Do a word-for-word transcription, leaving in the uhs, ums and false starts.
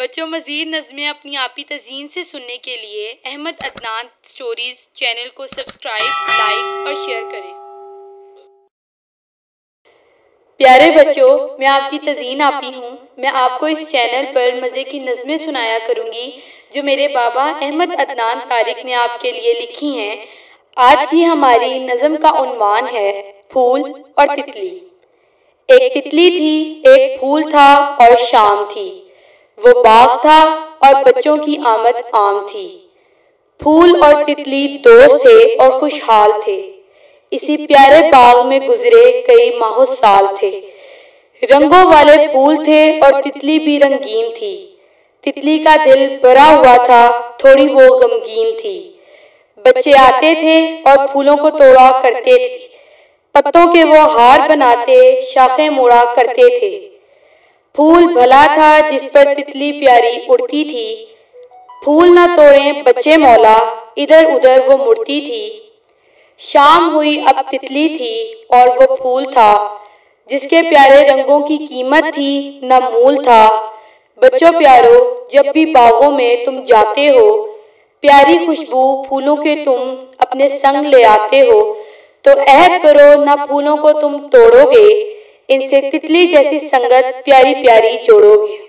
बच्चों, मज़ीद नज़में अपनी आपी तज़ीन से सुनने के लिए अहमद अदनान स्टोरीज़ चैनल को सब्सक्राइब, लाइक और शेयर करें। प्यारे बच्चों, मैं आपकी तज़ीन आपी हूँ। मैं आपको इस चैनल पर मज़े की नज़में सुनाया करूँगी जो मेरे बाबा अहमद अदनान तारिक ने आपके लिए लिखी हैं। आज की हमारी नज़म का उन्वान है फूल और तितली। एक तितली थी, एक फूल था और शाम थी। वो बाग था और बच्चों की आमद आम थी। फूल और तितली दोस्त थे और खुशहाल थे। इसी प्यारे बाग में गुजरे कई माह साल थे। रंगों वाले फूल थे और तितली भी रंगीन थी। तितली का दिल भरा हुआ था, थोड़ी वो गमगीन थी। बच्चे आते थे और फूलों को तोड़ा करते थे। पत्तों के वो हार बनाते, शाखें मोड़ा करते थे। फूल भला था जिस पर तितली प्यारी उड़ती थी। फूल ना तोड़ें बच्चे मौला, इधर उधर वो मुड़ती थी। शाम हुई, अब तितली थी और वो फूल था, जिसके प्यारे रंगों की कीमत थी ना मूल था। बच्चों प्यारो, जब भी बागों में तुम जाते हो, प्यारी खुशबू फूलों के तुम अपने संग ले आते हो, तो ऐहद करो ना फूलों को तुम तोड़ोगे, इनसे तितली जैसी संगत प्यारी प्यारी जोड़ोगे।